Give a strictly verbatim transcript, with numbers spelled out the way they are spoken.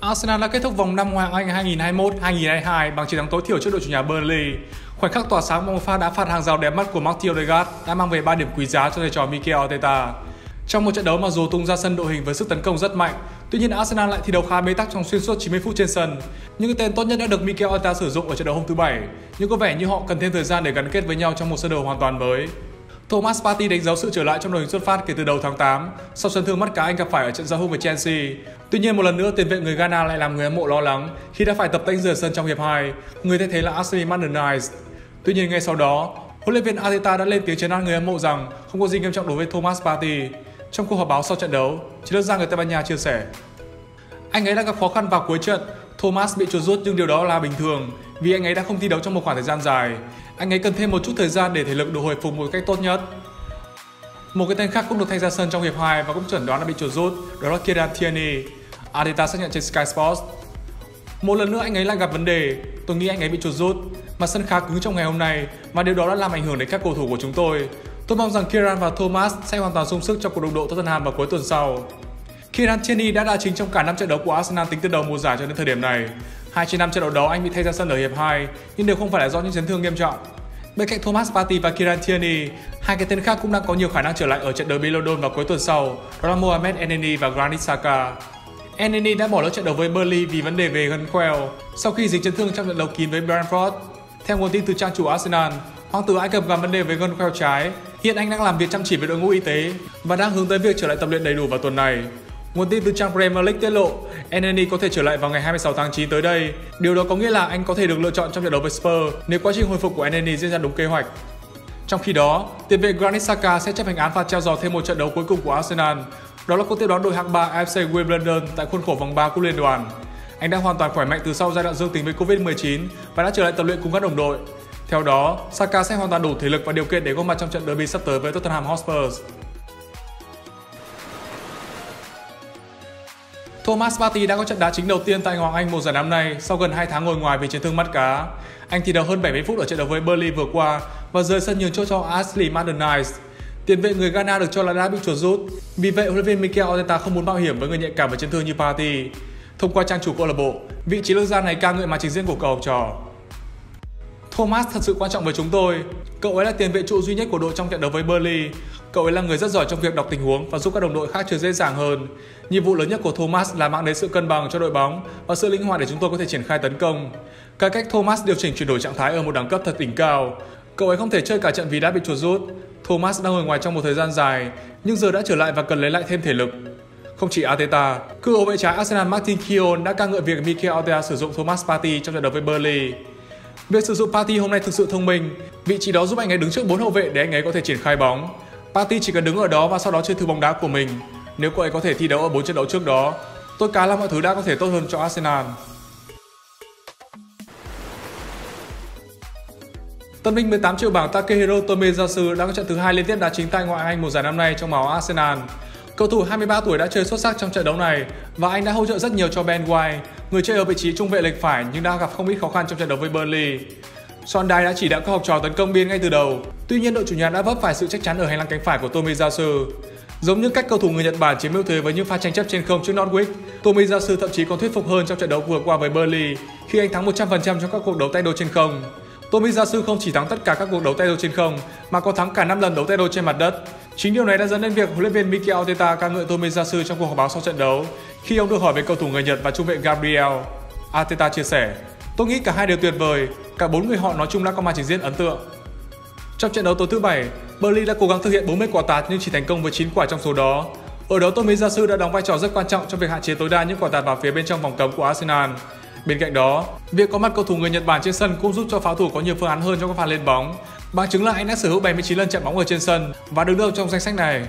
Arsenal đã kết thúc vòng năm Ngoại hạng Anh hai nghìn không trăm hai mươi mốt hai nghìn không trăm hai mươi hai bằng chiến thắng tối thiểu trước đội chủ nhà Burnley. Khoảnh khắc tỏa sáng, Mohamed Elneny đã phạt hàng rào đẹp mắt của Martin Ødegaard đã mang về ba điểm quý giá cho thầy trò Mikel Arteta. Trong một trận đấu mà dù tung ra sân đội hình với sức tấn công rất mạnh, tuy nhiên Arsenal lại thi đấu khá bế tắc trong xuyên suốt chín mươi phút trên sân. Những cái tên tốt nhất đã được Mikel Arteta sử dụng ở trận đấu hôm thứ Bảy, nhưng có vẻ như họ cần thêm thời gian để gắn kết với nhau trong một sơ đồ hoàn toàn mới. Thomas Partey đánh dấu sự trở lại trong đội hình xuất phát kể từ đầu tháng tám sau chấn thương mắt cá anh gặp phải ở trận giao hữu với Chelsea. Tuy nhiên, một lần nữa tiền vệ người Ghana lại làm người hâm mộ lo lắng khi đã phải tập tễnh rời sân trong hiệp hai. Người thay thế là Ashley Barnes. Tuy nhiên, ngay sau đó, huấn luyện viên Arteta đã lên tiếng trấn an người hâm mộ rằng không có gì nghiêm trọng đối với Thomas Partey. Trong cuộc họp báo sau trận đấu, chiến lược gia người Tây Ban Nha chia sẻ: "Anh ấy đã gặp khó khăn vào cuối trận. Thomas bị chuột rút nhưng điều đó là bình thường vì anh ấy đã không thi đấu trong một khoảng thời gian dài. Anh ấy cần thêm một chút thời gian để thể lực được hồi phục một cách tốt nhất." Một cái tên khác cũng được thay ra sân trong hiệp hai và cũng chẩn đoán là bị chuột rút, đó là Kieran Tierney. Arteta xác nhận trên Sky Sports: "Một lần nữa anh ấy lại gặp vấn đề. Tôi nghĩ anh ấy bị chuột rút, mà sân khá cứng trong ngày hôm nay và điều đó đã làm ảnh hưởng đến các cầu thủ của chúng tôi. Tôi mong rằng Kieran và Thomas sẽ hoàn toàn sung sức trong cuộc đụng độ Tottenham vào cuối tuần sau." Kieran Tierney đã đá chính trong cả năm trận đấu của Arsenal tính từ đầu mùa giải cho đến thời điểm này. Hai trên năm trận đấu đó anh bị thay ra sân ở hiệp hai, nhưng đều không phải là do những chấn thương nghiêm trọng. Bên cạnh Thomas Partey và Kieran Tierney, hai cái tên khác cũng đang có nhiều khả năng trở lại ở trận derby London vào cuối tuần sau, đó là Mohamed Elneny và Granit Xhaka. Elneny đã bỏ lỡ trận đấu với Burnley vì vấn đề về gân khoeo sau khi dính chấn thương trong trận đấu kín với Brentford. Theo nguồn tin từ trang chủ Arsenal, hoàng tử Ai Cập gặp vấn đề với gân khoeo trái. Hiện anh đang làm việc chăm chỉ với đội ngũ y tế và đang hướng tới việc trở lại tập luyện đầy đủ vào tuần này. Nguồn tin từ trang Premier League tiết lộ, Elneny có thể trở lại vào ngày hai mươi sáu tháng chín tới đây. Điều đó có nghĩa là anh có thể được lựa chọn trong trận đấu với Spurs nếu quá trình hồi phục của Elneny diễn ra đúng kế hoạch. Trong khi đó, tiền vệ Granit Xhaka sẽ chấp hành án phạt treo giò thêm một trận đấu cuối cùng của Arsenal. Đó là cuộc tiếp đón đội hạng ba a ép xê Wimbledon tại khuôn khổ vòng ba Cúp Liên đoàn. Anh đã hoàn toàn khỏe mạnh từ sau giai đoạn dương tính với Covid mười chín và đã trở lại tập luyện cùng các đồng đội. Theo đó, Xhaka sẽ hoàn toàn đủ thể lực và điều kiện để góp mặt trong trận derby sắp tới với Tottenham Hotspurs. Thomas Partey đã có trận đá chính đầu tiên tại Ngoại hạng Anh mùa giải năm nay sau gần hai tháng ngồi ngoài vì chấn thương mắt cá. Anh thi đấu hơn bảy mươi phút ở trận đấu với Burnley vừa qua và rời sân nhường chỗ cho Ashley Barnes. Tiền vệ người Ghana được cho là đã bị chuột rút, vì vậy huấn luyện viên Mikel Arteta không muốn mạo hiểm với người nhạy cảm và chấn thương như Partey. Thông qua trang chủ câu lạc bộ, vị chiến lược gia này ca ngợi màn trình diễn của cậu học trò: "Thomas thật sự quan trọng với chúng tôi. Cậu ấy là tiền vệ trụ duy nhất của đội trong trận đấu với Burnley. Cậu ấy là người rất giỏi trong việc đọc tình huống và giúp các đồng đội khác chơi dễ dàng hơn. Nhiệm vụ lớn nhất của Thomas là mang đến sự cân bằng cho đội bóng và sự linh hoạt để chúng tôi có thể triển khai tấn công. Cái cách Thomas điều chỉnh chuyển đổi trạng thái ở một đẳng cấp thật đỉnh cao. Cậu ấy không thể chơi cả trận vì đã bị chuột rút. Thomas đang ngồi ngoài trong một thời gian dài, nhưng giờ đã trở lại và cần lấy lại thêm thể lực." Không chỉ Arteta, cựu hậu vệ trái Arsenal Martin Keown đã ca ngợi việc Mikel Arteta sử dụng Thomas Partey trong trận đấu với Burnley. "Việc sử dụng Partey hôm nay thực sự thông minh. Vị trí đó giúp anh ấy đứng trước bốn hậu vệ để anh ấy có thể triển khai bóng. Partey chỉ cần đứng ở đó và sau đó chơi thử bóng đá của mình. Nếu cậu ấy có thể thi đấu ở bốn trận đấu trước đó, tôi cá là mọi thứ đã có thể tốt hơn cho Arsenal." Tân binh mười tám triệu bảng Takehiro Tomiyasu đã có trận thứ hai liên tiếp đá chính tại Ngoại hạng Anh mùa giải năm nay trong màu Arsenal. Cầu thủ hai mươi ba tuổi đã chơi xuất sắc trong trận đấu này và anh đã hỗ trợ rất nhiều cho Ben White, người chơi ở vị trí trung vệ lệch phải nhưng đã gặp không ít khó khăn trong trận đấu với Burnley. Sondai đã chỉ đạo các học trò tấn công biên ngay từ đầu, tuy nhiên đội chủ nhà đã vấp phải sự chắc chắn ở hành lang cánh phải của Tomiyasu. Giống như cách cầu thủ người Nhật Bản chiếm ưu thế với những pha tranh chấp trên không trước Norwich, Tomiyasu thậm chí còn thuyết phục hơn trong trận đấu vừa qua với Burnley khi anh thắng một trăm phần trăm trong các cuộc đấu tay đôi trên không. Tomiyasu không chỉ thắng tất cả các cuộc đấu tay đôi trên không mà còn thắng cả năm lần đấu tay đôi trên mặt đất. Chính điều này đã dẫn đến việc huấn luyện viên Mikel Arteta ca ngợi Tomiyasu trong cuộc họp báo sau trận đấu khi ông được hỏi về cầu thủ người Nhật và trung vệ Gabriel. Arteta chia sẻ: "Tôi nghĩ cả hai đều tuyệt vời, cả bốn người họ nói chung đã có màn trình diễn ấn tượng." Trong trận đấu tối thứ Bảy, Burnley đã cố gắng thực hiện bốn mươi quả tạt nhưng chỉ thành công với chín quả trong số đó. Ở đó Tomiyasu đã đóng vai trò rất quan trọng trong việc hạn chế tối đa những quả tạt vào phía bên trong vòng cấm của Arsenal. Bên cạnh đó, việc có mặt cầu thủ người Nhật Bản trên sân cũng giúp cho pháo thủ có nhiều phương án hơn trong các pha lên bóng. Bằng chứng là anh đã sở hữu bảy mươi chín lần chạm bóng ở trên sân và đứng đầu trong danh sách này.